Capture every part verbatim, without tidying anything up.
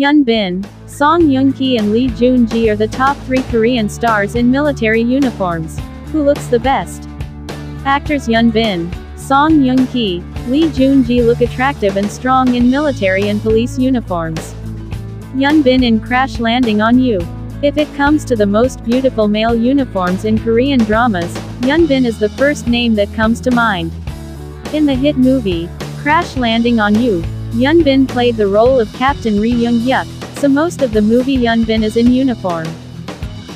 Hyun Bin, Song Joong Ki and Lee Joon Gi are the top three Korean stars in military uniforms. Who looks the best? Actors Hyun Bin, Song Joong Ki, Lee Joon Gi look attractive and strong in military and police uniforms. Hyun Bin in Crash Landing on You. If it comes to the most beautiful male uniforms in Korean dramas, Hyun Bin is the first name that comes to mind. In the hit movie, Crash Landing on You, Hyun Bin played the role of Captain Ri Young-hyuk, so most of the movie Hyun Bin is in uniform.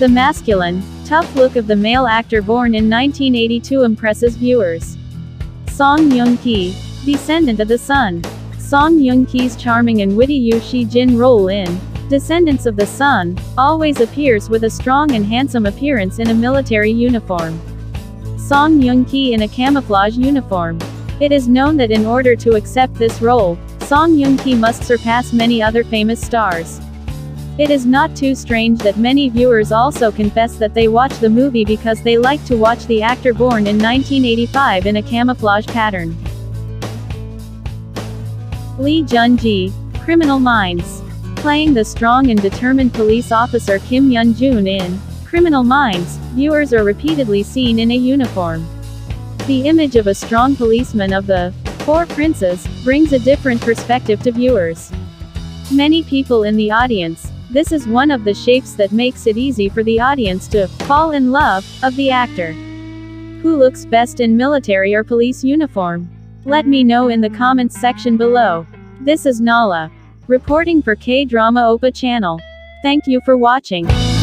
The masculine, tough look of the male actor born in nineteen eighty-two impresses viewers. Song Joong Ki, Descendant of the Sun. Song Joong Ki's charming and witty Yoo Shi-jin role in Descendants of the Sun always appears with a strong and handsome appearance in a military uniform. Song Joong Ki in a camouflage uniform. It is known that in order to accept this role, Song Joong Ki must surpass many other famous stars. It is not too strange that many viewers also confess that they watch the movie because they like to watch the actor born in nineteen eighty-five in a camouflage pattern. Lee Joon Gi, Criminal Minds. Playing the strong and determined police officer Kim Yun-jun in Criminal Minds, viewers are repeatedly seen in a uniform. The image of a strong policeman of the Four Princes brings a different perspective to viewers. Many people in the audience, this is one of the shapes that makes it easy for the audience to fall in love of the actor. Who looks best in military or police uniform? Let me know in the comments section below. This is Nala, reporting for K-Drama Opa Channel. Thank you for watching.